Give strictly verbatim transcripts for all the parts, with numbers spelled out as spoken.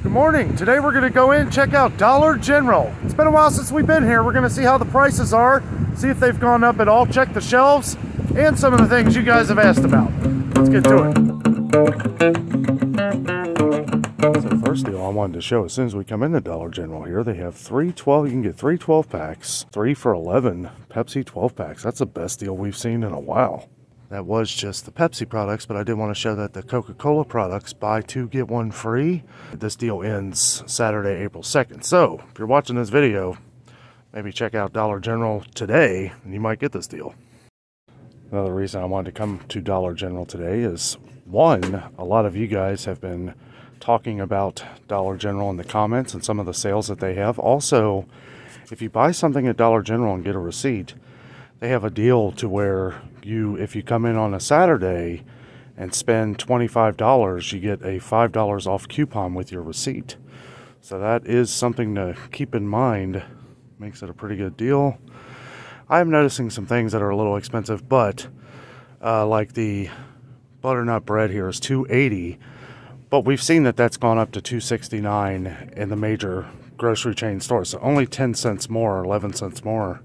Good morning. Today we're going to go in and check out Dollar General. It's been a while since we've been here. We're going to see how the prices are, see if they've gone up at all, check the shelves, and some of the things you guys have asked about. Let's get to it. So first deal I wanted to show, as soon as we come into Dollar General here, they have three twelve. You can get three twelve packs, three for eleven Pepsi twelve packs. That's the best deal we've seen in a while. That was just the Pepsi products, but I did want to show that the Coca-Cola products, buy two, get one free. This deal ends Saturday, April second. So if you're watching this video, maybe check out Dollar General today and you might get this deal. Another reason I wanted to come to Dollar General today is, one, a lot of you guys have been talking about Dollar General in the comments and some of the sales that they have. Also, if you buy something at Dollar General and get a receipt, they have a deal to where you, if you come in on a Saturday and spend twenty-five dollars, you get a five dollars off coupon with your receipt. So that is something to keep in mind. Makes it a pretty good deal. I'm noticing some things that are a little expensive, but uh, like the butternut bread here is two eighty, but we've seen that that's gone up to two sixty-nine in the major grocery chain stores. So only ten cents more, eleven cents more.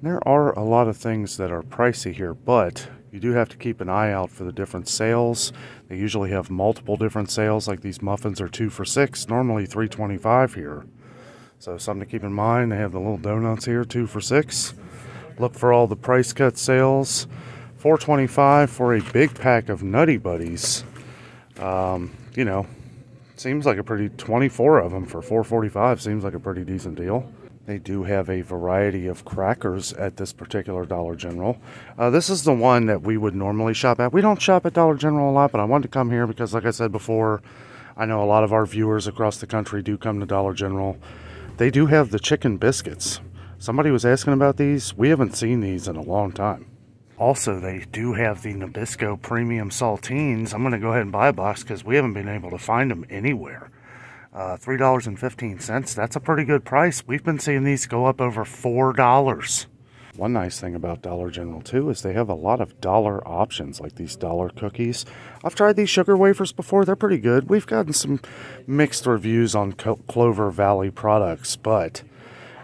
There are a lot of things that are pricey here, but you do have to keep an eye out for the different sales. They usually have multiple different sales, like these muffins are two for six, normally three twenty-five here. So something to keep in mind. They have the little donuts here, two for six. Look for all the price cut sales. four twenty-five for a big pack of Nutty Buddies. Um, you know, seems like a pretty, twenty-four of them for four forty-five seems like a pretty decent deal. They do have a variety of crackers at this particular Dollar General. Uh, this is the one that we would normally shop at. We don't shop at Dollar General a lot, but I wanted to come here because, like I said before, I know a lot of our viewers across the country do come to Dollar General. They do have the chicken biscuits. Somebody was asking about these. We haven't seen these in a long time. Also, they do have the Nabisco premium saltines. I'm going to go ahead and buy a box because we haven't been able to find them anywhere. Uh, three dollars and fifteen cents, that's a pretty good price. We've been seeing these go up over four dollars. One nice thing about Dollar General, too, is they have a lot of dollar options, like these dollar cookies. I've tried these sugar wafers before. They're pretty good. We've gotten some mixed reviews on Clover Valley products, but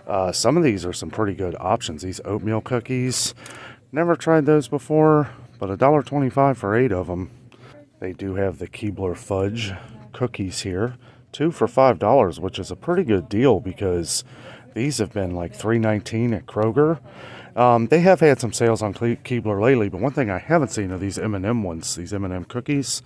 uh, some of these are some pretty good options. These oatmeal cookies, never tried those before, but a dollar twenty-five for eight of them. They do have the Keebler fudge cookies here. Two for five dollars, which is a pretty good deal because these have been like three nineteen at Kroger. Um, they have had some sales on Keebler lately, but one thing I haven't seen are these M and M ones, these M and M cookies,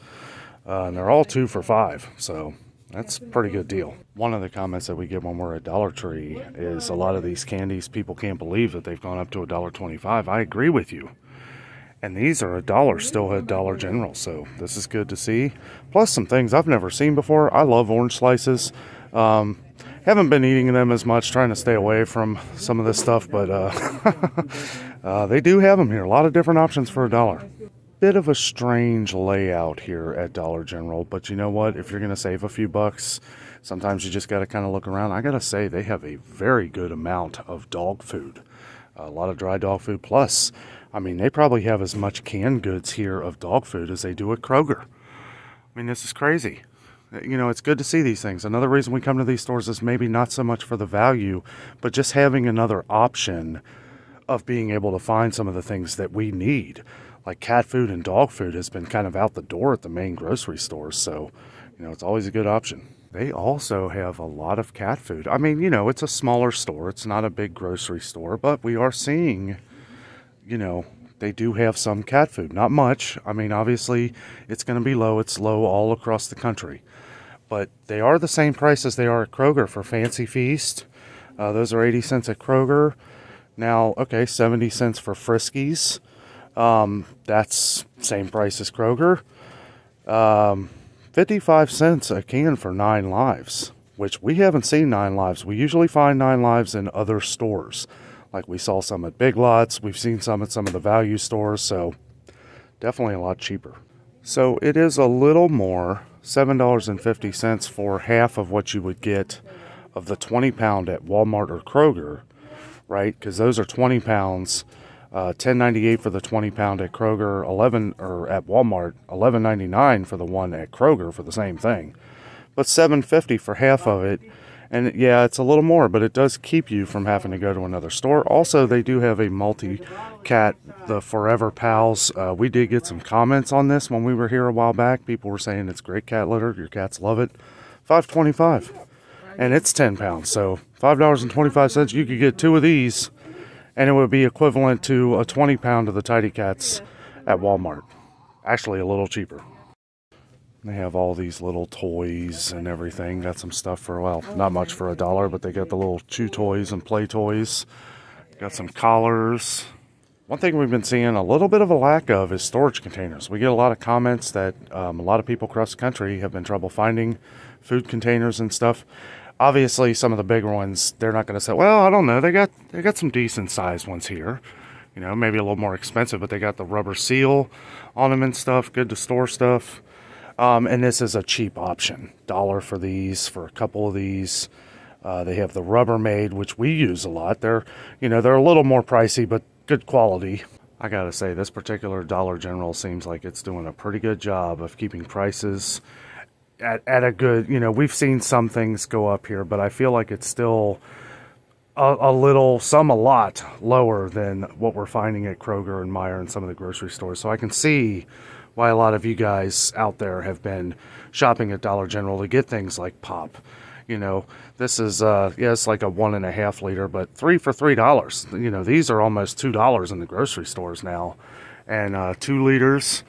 uh, and they're all two for five. So that's a pretty good deal. One of the comments that we get when we're at Dollar Tree is a lot of these candies, people can't believe that they've gone up to a dollar twenty-five. I agree with you. And these are a dollar still at Dollar General, so this is good to see. Plus some things I've never seen before. I love orange slices. Um, haven't been eating them as much, trying to stay away from some of this stuff, but uh, uh, they do have them here. A lot of different options for a dollar. Bit of a strange layout here at Dollar General, but you know what? If you're going to save a few bucks, sometimes you just got to kind of look around. I got to say, they have a very good amount of dog food. A lot of dry dog food, plus... I mean, they probably have as much canned goods here of dog food as they do at Kroger. I mean, this is crazy. You know, it's good to see these things. Another reason we come to these stores is maybe not so much for the value, but just having another option of being able to find some of the things that we need. Like cat food and dog food has been kind of out the door at the main grocery stores. So, you know, it's always a good option. They also have a lot of cat food. I mean, you know, it's a smaller store. It's not a big grocery store, but we are seeing... You know, they do have some cat food. Not much. I mean, obviously, it's going to be low. It's low all across the country. But they are the same price as they are at Kroger for Fancy Feast. Uh, those are eighty cents at Kroger. Now, okay, seventy cents for Friskies. Um, that's same price as Kroger. Um, fifty-five cents a can for Nine Lives, which we haven't seen Nine Lives. We usually find Nine Lives in other stores. Like we saw some at Big Lots. We've seen some at some of the value stores. So definitely a lot cheaper. So it is a little more, seven dollars and fifty cents for half of what you would get of the twenty pound at Walmart or Kroger, right? Because those are twenty pounds, uh, ten ninety-eight for the twenty pound at Kroger, eleven or at Walmart, eleven ninety-nine for the one at Kroger for the same thing. That's seven fifty for half of it. And yeah, it's a little more, but it does keep you from having to go to another store. Also, they do have a multi-cat, the Forever Pals. Uh, we did get some comments on this when we were here a while back. People were saying it's great cat litter. Your cats love it. five twenty-five, and it's ten pounds. So five dollars and twenty-five cents, you could get two of these, and it would be equivalent to a twenty pound of the Tidy Cats at Walmart. Actually, a little cheaper. They have all these little toys and everything. Got some stuff for, well, not much for a dollar, but they got the little chew toys and play toys. Got some collars. One thing we've been seeing a little bit of a lack of is storage containers. We get a lot of comments that um, a lot of people across the country have been trouble finding food containers and stuff. Obviously, some of the bigger ones, they're not going to say, well, I don't know, they got they got some decent sized ones here. You know, maybe a little more expensive, but they got the rubber seal on them and stuff. Good to store stuff. Um, and this is a cheap option. Dollar for these, for a couple of these. Uh, they have the Rubbermaid, which we use a lot. They're, you know, they're a little more pricey, but good quality. I gotta say, this particular Dollar General seems like it's doing a pretty good job of keeping prices at, at a good, you know, we've seen some things go up here, but I feel like it's still a, a little, some a lot lower than what we're finding at Kroger and Meijer and some of the grocery stores. So I can see why a lot of you guys out there have been shopping at Dollar General to get things like pop. You know, this is, uh, yeah, it's like a one and a half liter, but three for three dollars. You know, these are almost two dollars in the grocery stores now, and uh, two liters,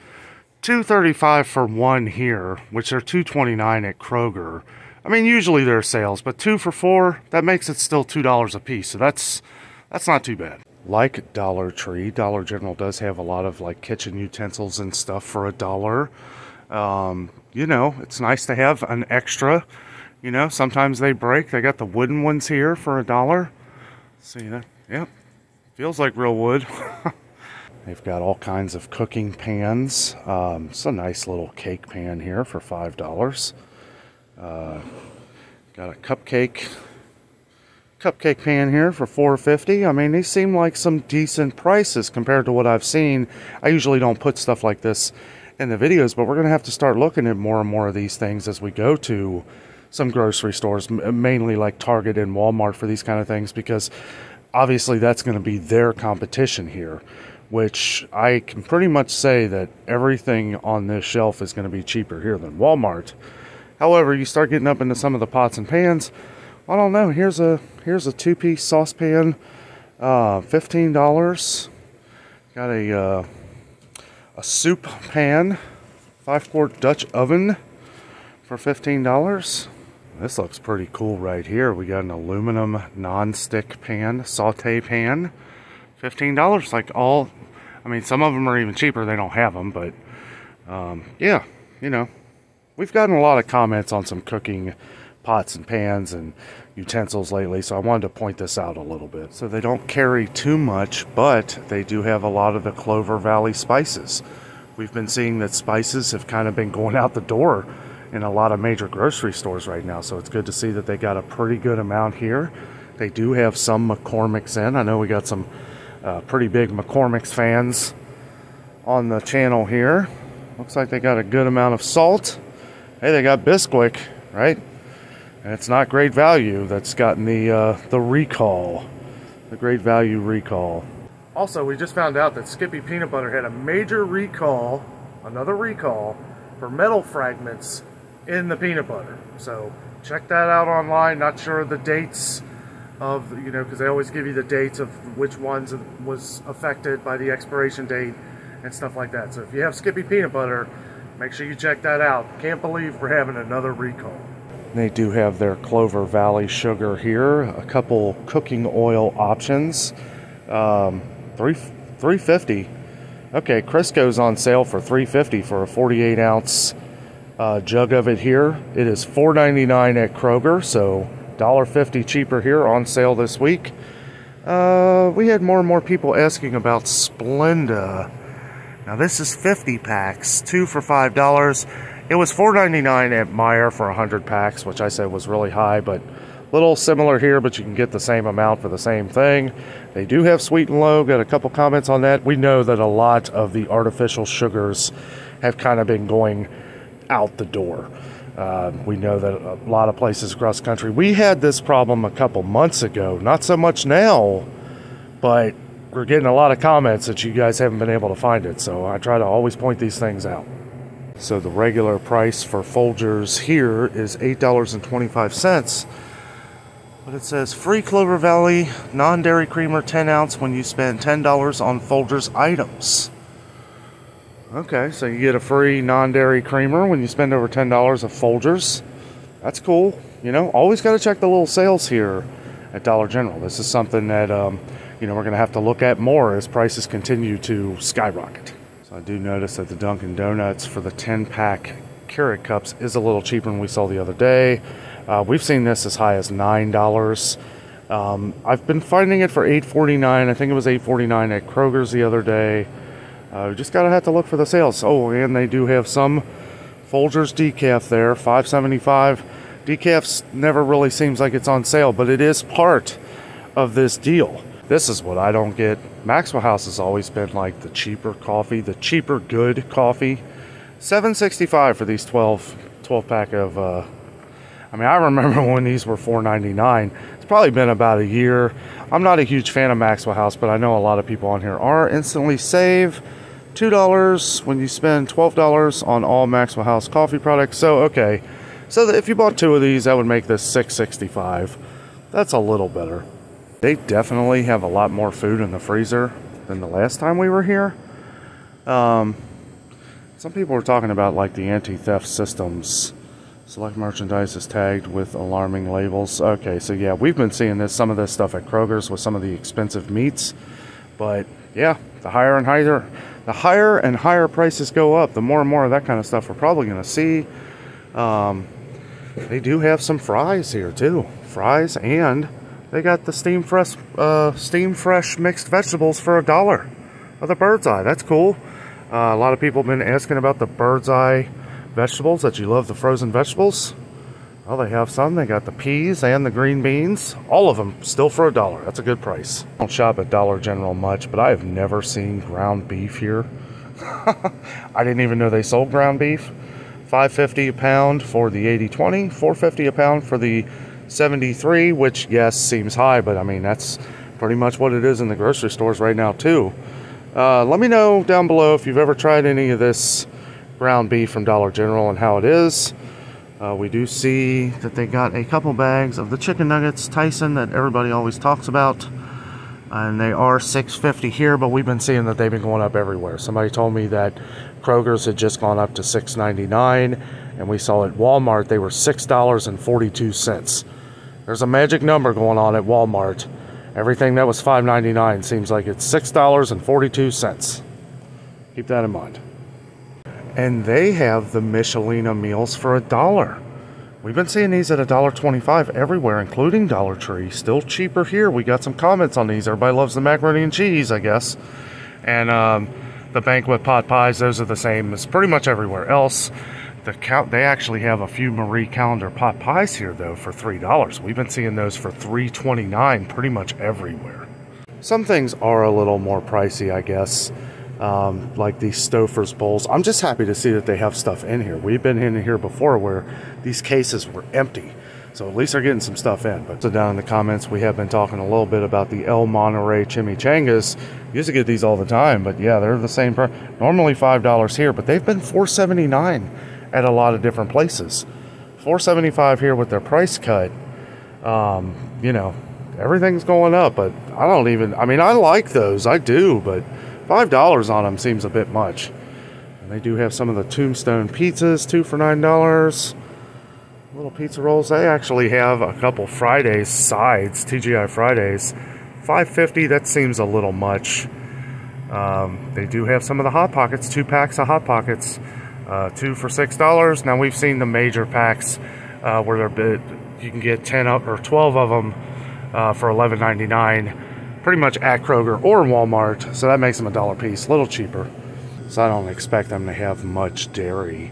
two thirty-five for one here, which are two twenty-nine at Kroger. I mean, usually there are sales, but two for four, that makes it still two dollars a piece. So that's that's not too bad. Like Dollar Tree, Dollar General does have a lot of like kitchen utensils and stuff for a dollar. Um, you know, it's nice to have an extra. You know, sometimes they break. They got the wooden ones here for a dollar. See that? Yep. Feels like real wood. They've got all kinds of cooking pans. Um, it's a nice little cake pan here for five dollars. Uh, got a cupcake. Cupcake pan here for four fifty. I mean, these seem like some decent prices compared to what I've seen. I usually don't put stuff like this in the videos, but we're going to have to start looking at more and more of these things as we go to some grocery stores, mainly like Target and Walmart, for these kind of things, because obviously that's going to be their competition here, which I can pretty much say that everything on this shelf is going to be cheaper here than Walmart. However, you start getting up into some of the pots and pans. I don't know. Here's a here's a two-piece saucepan, uh, fifteen dollars. Got a uh, a soup pan, five-quart Dutch oven for fifteen dollars. This looks pretty cool right here. We got an aluminum non-stick pan, saute pan, fifteen dollars. Like all, I mean, some of them are even cheaper. They don't have them, but um, yeah, you know, we've gotten a lot of comments on some cooking pots and pans and utensils lately, so I wanted to point this out a little bit. So they don't carry too much, but they do have a lot of the Clover Valley spices. We've been seeing that spices have kind of been going out the door in a lot of major grocery stores right now, so it's good to see that they got a pretty good amount here. They do have some McCormick's in. I know we got some uh, pretty big McCormick's fans on the channel here. Looks like they got a good amount of salt. Hey, they got Bisquick, right? And it's not Great Value that's gotten the uh, the recall, the Great Value recall. Also, we just found out that Skippy Peanut Butter had a major recall, another recall, for metal fragments in the peanut butter. So check that out online. Not sure of the dates of, you know, because they always give you the dates of which ones was affected by the expiration date and stuff like that. So if you have Skippy Peanut Butter, make sure you check that out. Can't believe we're having another recall. They do have their Clover Valley sugar here, a couple cooking oil options, um, three three fifty. Okay, Crisco's on sale for three fifty for a forty-eight ounce uh, jug of it here. It is four ninety-nine at Kroger, so dollar fifty cheaper here, on sale this week. Uh, we had more and more people asking about Splenda. Now this is fifty packs, two for five dollars. It was four ninety-nine at Meijer for one hundred packs, which I said was really high, but a little similar here, but you can get the same amount for the same thing. They do have sweet and low. Got a couple comments on that. We know that a lot of the artificial sugars have kind of been going out the door. Uh, we know that a lot of places across the country. We had this problem a couple months ago. Not so much now, but we're getting a lot of comments that you guys haven't been able to find it. So I try to always point these things out. So the regular price for Folgers here is eight dollars and twenty-five cents. But it says free Clover Valley non-dairy creamer ten ounce when you spend ten dollars on Folgers items. Okay, so you get a free non-dairy creamer when you spend over ten dollars of Folgers. That's cool. You know, always got to check the little sales here at Dollar General. This is something that, um, you know, we're going to have to look at more as prices continue to skyrocket. So I do notice that the Dunkin' Donuts for the ten pack Keurig cups is a little cheaper than we saw the other day. Uh, we've seen this as high as nine dollars. Um, I've been finding it for eight forty-nine. I think it was eight forty-nine at Kroger's the other day. Uh, just gotta have to look for the sales. Oh, and they do have some Folgers decaf there, five seventy-five. Decaf never really seems like it's on sale, but it is part of this deal. This is what I don't get. Maxwell House has always been like the cheaper coffee, the cheaper good coffee. seven sixty-five for these twelve pack of. Uh, I mean, I remember when these were four ninety-nine. It's probably been about a year. I'm not a huge fan of Maxwell House, but I know a lot of people on here are. Instantly save two dollars when you spend twelve dollars on all Maxwell House coffee products. So, okay. So if you bought two of these, that would make this six sixty-five. That's a little better. They definitely have a lot more food in the freezer than the last time we were here. Um, some people were talking about like the anti-theft systems. Select merchandise is tagged with alarming labels. Okay, so yeah, we've been seeing this, some of this stuff at Kroger's with some of the expensive meats. But yeah, the higher and higher, the higher and higher prices go up, the more and more of that kind of stuff we're probably going to see. Um, they do have some fries here too, fries, and they got the steam fresh, uh, steam fresh mixed vegetables for a dollar. Oh, the Bird's Eye, that's cool. Uh, a lot of people have been asking about the Bird's Eye vegetables, that you love the frozen vegetables. Well, they have some. They got the peas and the green beans, all of them still for a dollar. That's a good price. I don't shop at Dollar General much, but I have never seen ground beef here. I didn't even know they sold ground beef. Five fifty a pound for the eighty twenty, four fifty a pound for the seventy-three, which yes seems high, but I mean that's pretty much what it is in the grocery stores right now too. Uh, let me know down below if you've ever tried any of this ground beef from Dollar General and how it is. Uh, we do see that they got a couple bags of the chicken nuggets Tyson that everybody always talks about, and they are six fifty here, but we've been seeing that they've been going up everywhere. Somebody told me that Kroger's had just gone up to six ninety-nine, and we saw at Walmart they were six dollars and forty-two cents. There's a magic number going on at Walmart. Everything that was five ninety-nine seems like it's six dollars and forty-two cents. Keep that in mind. And they have the Michelina meals for a dollar. We've been seeing these at a dollar twenty-five everywhere, including Dollar Tree. Still cheaper here. We got some comments on these. Everybody loves the macaroni and cheese, I guess. And um, the banquet pot pies, those are the same as pretty much everywhere else. The count, they actually have a few Marie Calendar pot pies here, though, for three dollars. We've been seeing those for three twenty-nine pretty much everywhere. Some things are a little more pricey, I guess. Um, like these Stouffer's bowls. I'm just happy to see that they have stuff in here. We've been in here before where these cases were empty. So at least they're getting some stuff in. But so down in the comments, we have been talking a little bit about the El Monterey Chimichangas. You used to get these all the time, but yeah, they're the same price. Normally five dollars here, but they've been four seventy-nine at a lot of different places. four seventy-five here with their price cut. Um, you know, everything's going up, but I don't even, I mean, I like those. I do, but five dollars on them seems a bit much. And they do have some of the Tombstone pizzas, two for nine dollars. Little pizza rolls. They actually have a couple Fridays sides, T G I Fridays. five fifty, that seems a little much. Um, they do have some of the Hot Pockets, two packs of Hot Pockets, uh, two for six dollars. Now we've seen the major packs uh, where they're bit, you can get ten up or twelve of them uh, for eleven ninety-nine. Pretty much at Kroger or Walmart, so that makes them a dollar piece, a little cheaper. So I don't expect them to have much dairy.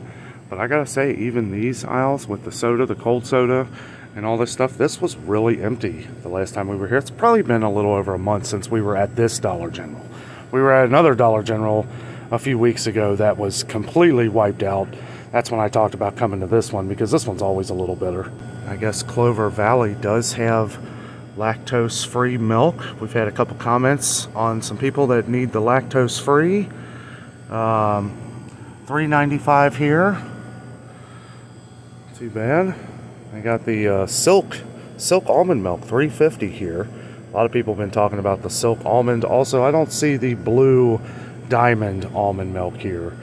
But I gotta say, even these aisles with the soda, the cold soda, and all this stuff, this was really empty the last time we were here. It's probably been a little over a month since we were at this Dollar General. We were at another Dollar General a few weeks ago that was completely wiped out. that's when I talked about coming to this one, because this one's always a little bitter. I guess Clover Valley does have lactose-free milk. We've had a couple comments on some people that need the lactose-free. Um, three ninety-five here. Too bad. I got the uh, Silk Silk almond milk, three fifty here. A lot of people have been talking about the Silk almond. Also, I don't see the Blue Diamond almond milk here,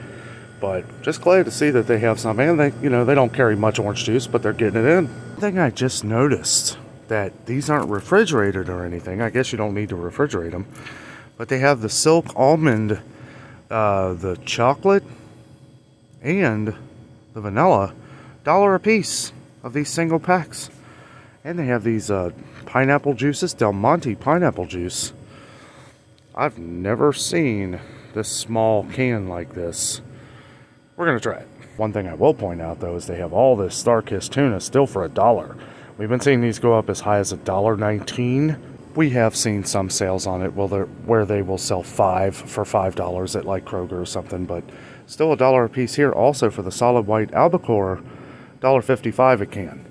but just glad to see that they have some. And they, you know, they don't carry much orange juice, but they're getting it in. One thing I just noticed that these aren't refrigerated or anything. I guess you don't need to refrigerate them, but they have the Silk almond, uh, the chocolate, and the vanilla, dollar a piece of these single packs. And they have these uh, pineapple juices, Del Monte pineapple juice. I've never seen this small can like this. We're gonna try it. One thing I will point out though is they have all this Star-Kissed tuna still for a dollar. We've been seeing these go up as high as a dollar nineteen. We have seen some sales on it where they will sell five for five dollars at like Kroger or something, but still a dollar a piece here. Also for the solid white albacore, a dollar fifty-five a can.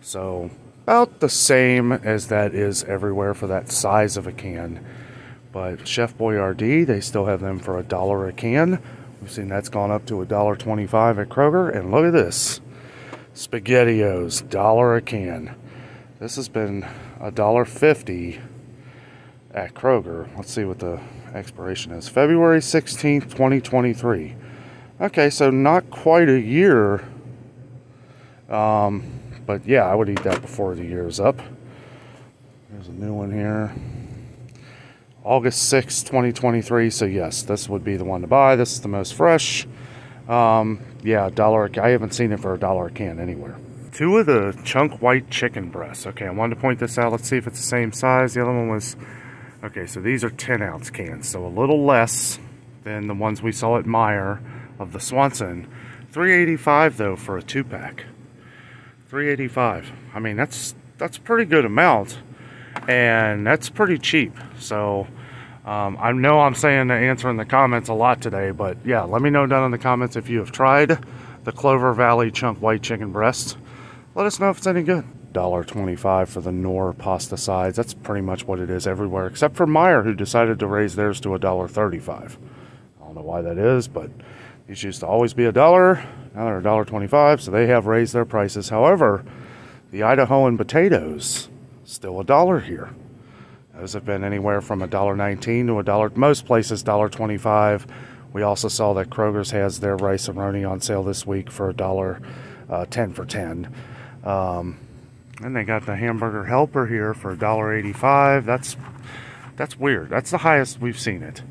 So about the same as that is everywhere for that size of a can. But Chef Boyardee, they still have them for a dollar a can. We've seen that's gone up to a dollar twenty-five at Kroger. And look at this, Spaghettios, dollar a can. This has been a dollar fifty at Kroger. Let's see what the expiration is. February sixteenth, twenty twenty-three. Okay, so not quite a year. Um... But yeah, I would eat that before the year's up. There's a new one here. August sixth, twenty twenty-three. So yes, this would be the one to buy. This is the most fresh. Um, yeah, dollar. I haven't seen it for a dollar a can anywhere. Two of the chunk white chicken breasts. Okay, I wanted to point this out. Let's see if it's the same size. The other one was... Okay, so these are ten ounce cans. So a little less than the ones we saw at Meijer of the Swanson. three eighty-five though for a two pack. three eighty-five. I mean, that's that's a pretty good amount, and that's pretty cheap. So um, I know I'm saying the answer in the comments a lot today, but yeah, let me know down in the comments if you have tried the Clover Valley chunk white chicken breast. Let us know if it's any good. a dollar twenty-five for the Knorr pasta sides. That's pretty much what it is everywhere, except for Meijer, who decided to raise theirs to a dollar thirty-five. I don't know why that is, but these used to always be a dollar. Now they're a dollar twenty-five, so they have raised their prices. However, the Idahoan potatoes, still a dollar here. Those have been anywhere from a dollar nineteen to a dollar. Most places, a dollar twenty-five. We also saw that Kroger's has their rice aroni on sale this week for a dollar uh, ten for ten. Um, and they got the hamburger helper here for a dollar eighty-five. That's that's weird. That's the highest we've seen it.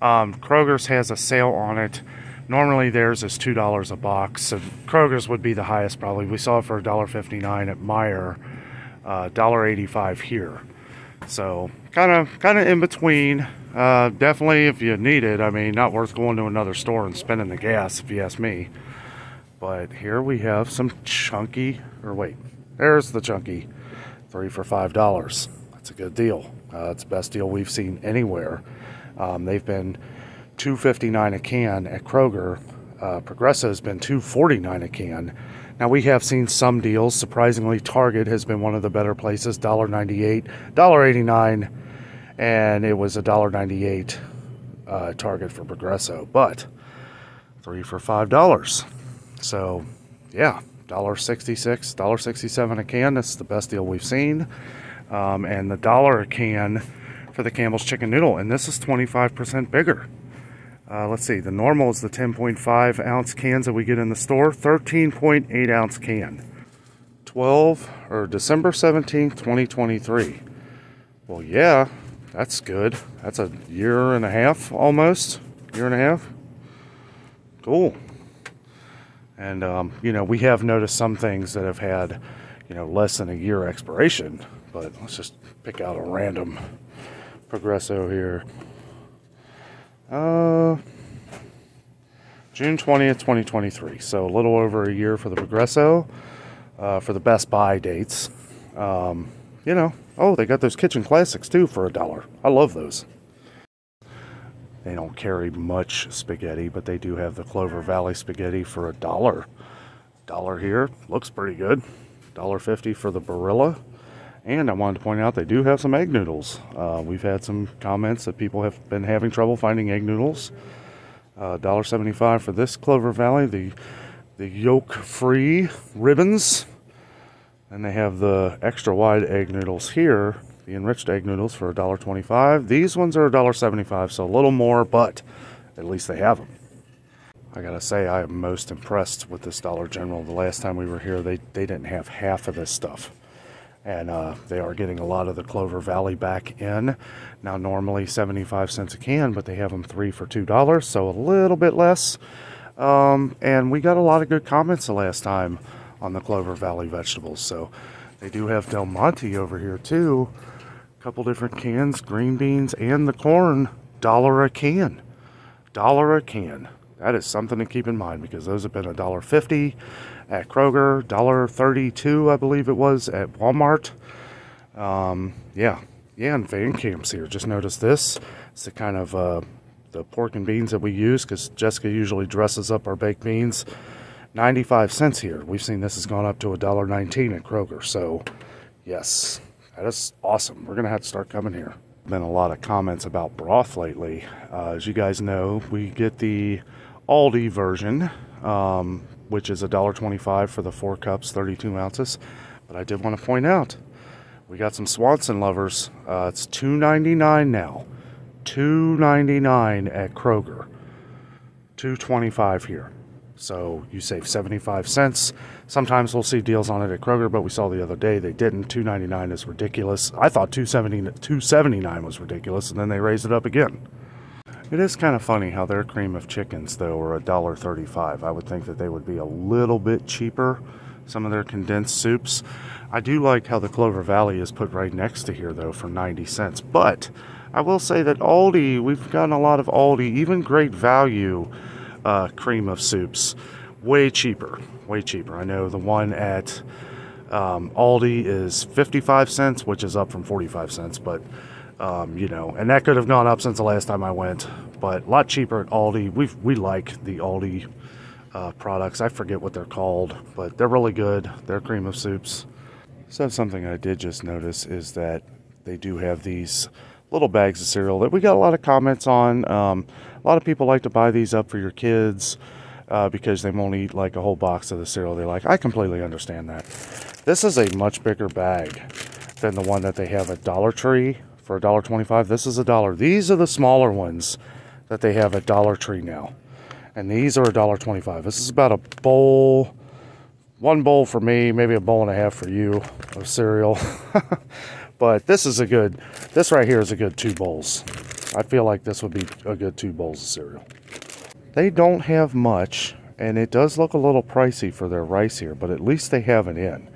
Um, Kroger's has a sale on it. Normally theirs is two dollars a box, so Kroger's would be the highest probably. We saw it for a dollar fifty-nine at Meijer, uh, a dollar eighty-five here. So kind of kind of in between. Uh, definitely if you need it, I mean, not worth going to another store and spending the gas if you ask me. But here we have some chunky, or wait, there's the chunky. Three for five dollars. That's a good deal. Uh, that's the best deal we've seen anywhere. Um, they've been two fifty-nine a can at Kroger. Uh, Progresso has been two forty-nine a can. Now we have seen some deals. Surprisingly, Target has been one of the better places. a dollar ninety-eight, a dollar eighty-nine, and it was a dollar ninety-eight uh, Target for Progresso. But three for five dollars. So yeah, a dollar sixty-six, a dollar sixty-seven a can. That's the best deal we've seen. Um, and the dollar a can for the Campbell's chicken noodle, and this is twenty-five percent bigger. Uh, let's see, the normal is the ten point five ounce cans that we get in the store, thirteen point eight ounce can. December seventeenth, twenty twenty-three. Well, yeah, that's good. That's a year and a half almost. Year and a half. Cool. And, um, you know, we have noticed some things that have had, you know, less than a year expiration, but let's just pick out a random Progresso here. Uh, June twentieth, twenty twenty-three. So a little over a year for the Progresso, uh, for the Best Buy dates. Um, you know, oh, they got those kitchen classics too for a dollar. I love those. They don't carry much spaghetti, but they do have the Clover Valley spaghetti for a dollar. Dollar here, looks pretty good. a dollar fifty for the Barilla. And I wanted to point out they do have some egg noodles. Uh, we've had some comments that people have been having trouble finding egg noodles. Uh, a dollar seventy-five for this Clover Valley. The, the yolk-free ribbons. And they have the extra wide egg noodles here. The enriched egg noodles for a dollar twenty-five. These ones are a dollar seventy-five, so a little more, but at least they have them. I gotta say, I am most impressed with this Dollar General. The last time we were here, they, they didn't have half of this stuff. And uh, they are getting a lot of the Clover Valley back in. Now, normally seventy-five cents a can, but they have them three for two dollars, so a little bit less. Um, and we got a lot of good comments the last time on the Clover Valley vegetables. So they do have Del Monte over here too. A couple different cans, green beans and the corn, dollar a can. Dollar a can. That is something to keep in mind because those have been a dollar fifty at Kroger, a dollar thirty-two I believe it was at Walmart. Um, yeah, yeah, and Van Camp's here. Just notice this. It's the kind of uh, the pork and beans that we use because Jessica usually dresses up our baked beans. ninety-five cents here. We've seen this has gone up to a dollar nineteen at Kroger. So, yes, that is awesome. We're going to have to start coming here. Been a lot of comments about broth lately. Uh, as you guys know, we get the Aldi version, um, which is a dollar twenty-five for the four cups, thirty-two ounces. But I did want to point out, we got some Swanson lovers. Uh, it's two ninety-nine now. two ninety-nine at Kroger. two twenty-five here. So you save seventy-five cents. Sometimes we'll see deals on it at Kroger, but we saw the other day they didn't. two ninety-nine is ridiculous. I thought two seventy-nine was ridiculous, and then they raised it up again. It is kind of funny how their cream of chickens, though, are a dollar thirty-five. I would think that they would be a little bit cheaper, some of their condensed soups. I do like how the Clover Valley is put right next to here, though, for ninety cents. But I will say that Aldi, we've gotten a lot of Aldi, even Great Value, Uh, cream of soups way cheaper way cheaper I know the one at um, Aldi is fifty-five cents, which is up from forty-five cents, but um, you know, and that could have gone up since the last time I went, but a lot cheaper at Aldi. We've, we like the Aldi uh, products. I forget what they're called, but they're really good, their cream of soups. So something I did just notice is that they do have these little bags of cereal that we got a lot of comments on. Um, a lot of people like to buy these up for your kids uh, because they won't eat like a whole box of the cereal they like. I completely understand that. This is a much bigger bag than the one that they have at Dollar Tree for a dollar twenty-five. This is a dollar. These are the smaller ones that they have at Dollar Tree now. And these are a dollar twenty-five. This is about a bowl, one bowl for me, maybe a bowl and a half for you of cereal. But this is a good, this right here is a good two bowls. I feel like this would be a good two bowls of cereal. They don't have much, and it does look a little pricey for their rice here, but at least they have it in.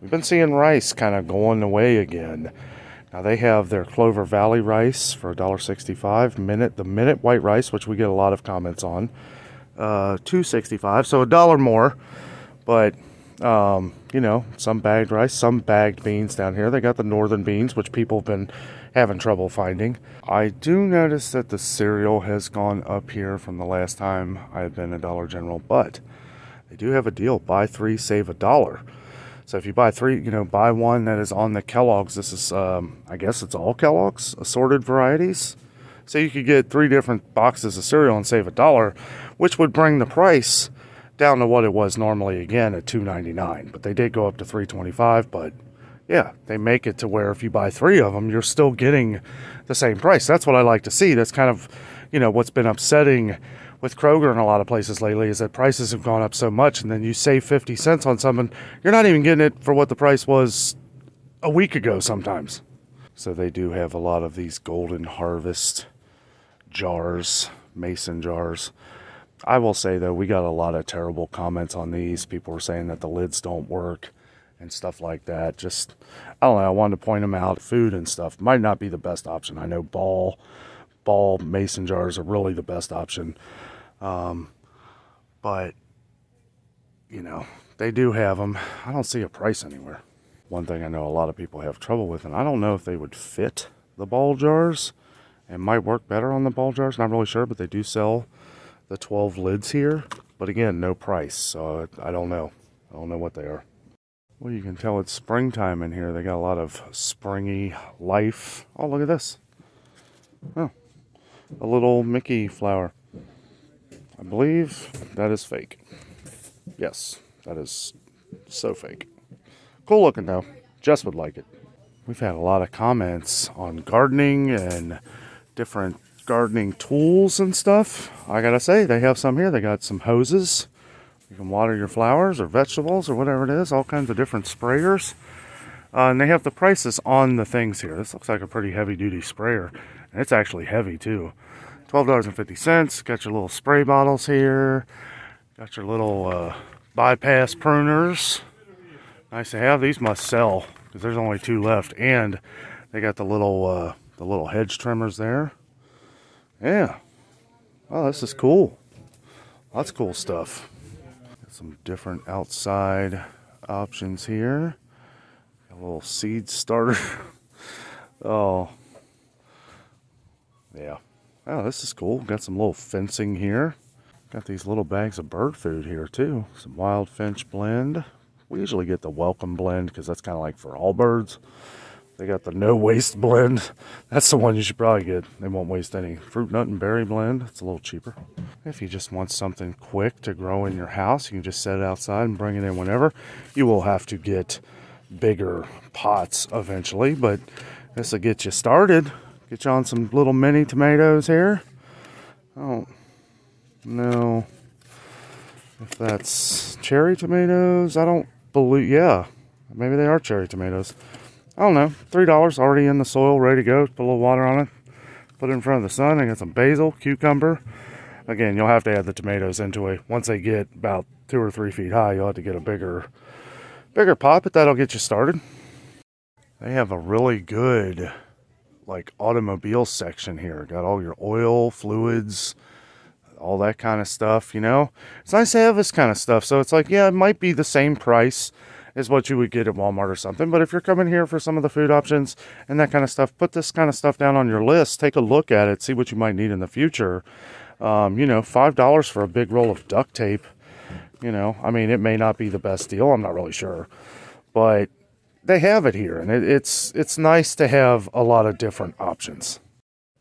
We've been seeing rice kind of going away again. Now they have their Clover Valley rice for a dollar sixty-five. Minute, the Minute white rice, which we get a lot of comments on, uh, two sixty-five, so a dollar more, but Um, you know, some bagged rice, some bagged beans down here. They got the northern beans, which people have been having trouble finding. I do notice that the cereal has gone up here from the last time I had been at Dollar General, but they do have a deal. Buy three, save a dollar. So if you buy three, you know, buy one that is on the Kellogg's. This is, um, I guess it's all Kellogg's, assorted varieties. So you could get three different boxes of cereal and save a dollar, which would bring the price down to what it was normally again at two ninety-nine, but they did go up to three twenty-five. But yeah, they make it to where if you buy three of them, you're still getting the same price. That's what I like to see. That's kind of, you know, what's been upsetting with Kroger and a lot of places lately is that prices have gone up so much, and then you save fifty cents on something, you're not even getting it for what the price was a week ago sometimes. So they do have a lot of these Golden Harvest jars, mason jars. I will say, though, we got a lot of terrible comments on these. People were saying that the lids don't work and stuff like that. Just, I don't know, I wanted to point them out. Food and stuff might not be the best option. I know Ball, Ball mason jars are really the best option. Um, but, you know, they do have them. I don't see a price anywhere. One thing I know a lot of people have trouble with, and I don't know if they would fit the Ball jars, It might work better on the ball jars, not really sure, but they do sell the twelve lids here. But again, no price, so I don't know. I don't know what they are. Well, you can tell it's springtime in here. They got a lot of springy life. Oh, look at this. Oh, a little Mickey flower. I believe that is fake. Yes, that is so fake. Cool looking though. Jess would like it. We've had a lot of comments on gardening and different gardening tools and stuff. I gotta say, they have some here. They got some hoses. You can water your flowers or vegetables or whatever it is. All kinds of different sprayers. Uh, and they have the prices on the things here. This looks like a pretty heavy-duty sprayer. And it's actually heavy, too. twelve dollars and fifty cents. Got your little spray bottles here. Got your little uh, bypass pruners. Nice to have. These must sell, because there's only two left, and they got the little uh, the little hedge trimmers there. Yeah. Oh, this is cool. Lots of cool stuff. Got some different outside options here. Got a little seed starter. Oh. Yeah. Oh, this is cool. Got some little fencing here. Got these little bags of bird food here too. Some wild finch blend. We usually get the welcome blend because that's kind of like for all birds. They got the no waste blend. That's the one you should probably get. They won't waste any. Fruit, nut, and berry blend. It's a little cheaper. If you just want something quick to grow in your house, you can just set it outside and bring it in whenever. You will have to get bigger pots eventually, but this will get you started. Get you on some little mini tomatoes here. I don't know if that's cherry tomatoes. I don't believe, yeah, maybe they are cherry tomatoes. I don't know. Three dollars, already in the soil, ready to go. Put a little water on it, put it in front of the sun. I got some basil, cucumber. Again, you'll have to add the tomatoes into it. Once they get about two or three feet high, you'll have to get a bigger bigger pot, but that'll get you started. They have a really good like automobile section here. Got all your oil, fluids, all that kind of stuff, you know. It's nice to have this kind of stuff. So it's like, yeah, it might be the same price as what you would get at Walmart or something, but if you're coming here for some of the food options and that kind of stuff, put this kind of stuff down on your list. Take a look at it, see what you might need in the future. Um, you know, five dollars for a big roll of duct tape, you know, I mean, it may not be the best deal, I'm not really sure, but they have it here, and it, it's it's nice to have a lot of different options.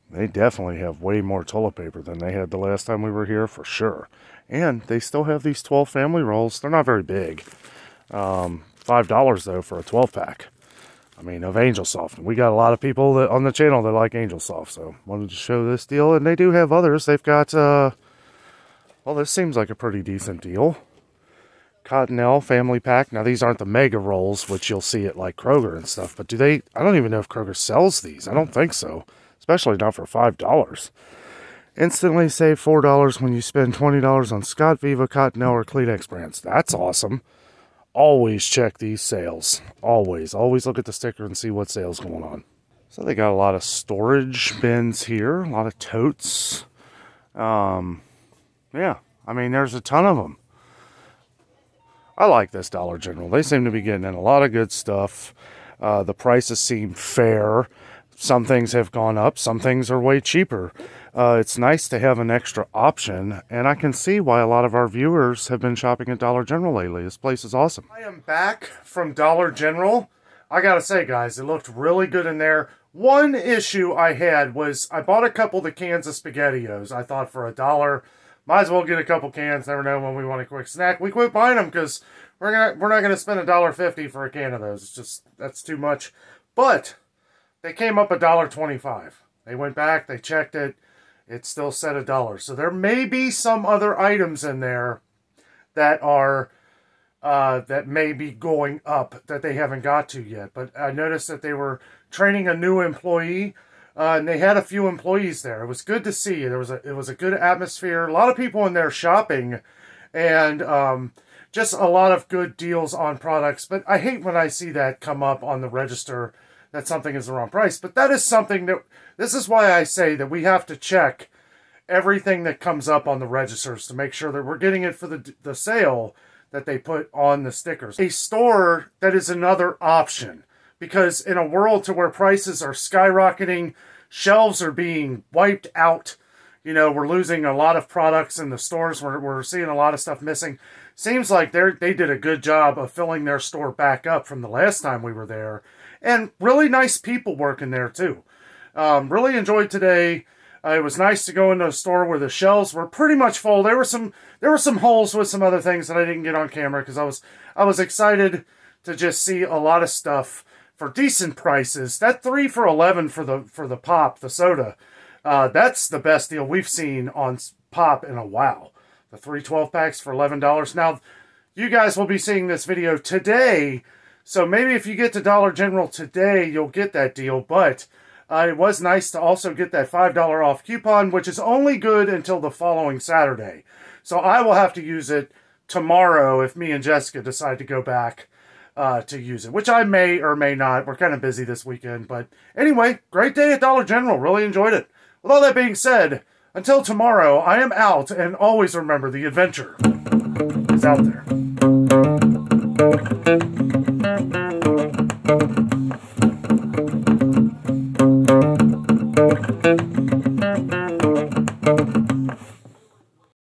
They definitely have way more toilet paper than they had the last time we were here, for sure. And they still have these twelve family rolls. They're not very big. Um, five dollars, though, for a twelve-pack. I mean, of Angel Soft. And we got a lot of people that, on the channel that like Angel Soft, so wanted to show this deal. And they do have others. They've got, uh, well, this seems like a pretty decent deal. Cottonelle family pack. Now, these aren't the mega rolls, which you'll see at, like, Kroger and stuff. But do they, I don't even know if Kroger sells these. I don't think so. Especially not for five dollars. Instantly save four dollars when you spend twenty dollars on Scott, Viva, Cottonelle, or Kleenex brands. That's awesome. Always check these sales. Always. Always look at the sticker and see what sale's going on. So they got a lot of storage bins here. A lot of totes. Um, yeah. I mean, there's a ton of them. I like this Dollar General. They seem to be getting in a lot of good stuff. Uh, the prices seem fair. Some things have gone up. Some things are way cheaper. Uh, it's nice to have an extra option. And I can see why a lot of our viewers have been shopping at Dollar General lately. This place is awesome. I am back from Dollar General. I gotta say, guys, it looked really good in there. One issue I had was I bought a couple of the cans of Spaghettios. I thought for a dollar, might as well get a couple cans. Never know when we want a quick snack. We quit buying them because we're, gonna, we're not going to spend a dollar fifty for a can of those. It's just, that's too much. But they came up a dollar twenty-five. They went back, they checked it. It still said a dollar. So there may be some other items in there that are uh, that may be going up that they haven't got to yet. But I noticed that they were training a new employee, uh, and they had a few employees there. It was good to see. There was a it was a good atmosphere. A lot of people in there shopping, and um, just a lot of good deals on products. But I hate when I see that come up on the register, that something is the wrong price. But that is something that, this is why I say that we have to check everything that comes up on the registers to make sure that we're getting it for the, the sale that they put on the stickers. A store that is another option, because in a world to where prices are skyrocketing, shelves are being wiped out. You know, we're losing a lot of products in the stores. We're, we're seeing a lot of stuff missing. Seems like they they did a good job of filling their store back up from the last time we were there. And really nice people working there, too. Um, really enjoyed today. Uh, it was nice to go into a store where the shelves were pretty much full. There were some there were some holes with some other things that I didn't get on camera because I was I was excited to just see a lot of stuff for decent prices. That three for eleven for the for the pop, the soda. Uh, that's the best deal we've seen on pop in a while. The three twelve packs for eleven dollars. Now, you guys will be seeing this video today, so maybe if you get to Dollar General today, you'll get that deal. But uh, it was nice to also get that five dollar off coupon, which is only good until the following Saturday. So I will have to use it tomorrow if me and Jessica decide to go back uh, to use it, which I may or may not. We're kind of busy this weekend. But anyway, great day at Dollar General. Really enjoyed it. With all that being said, until tomorrow, I am out, and always remember the adventure is out there.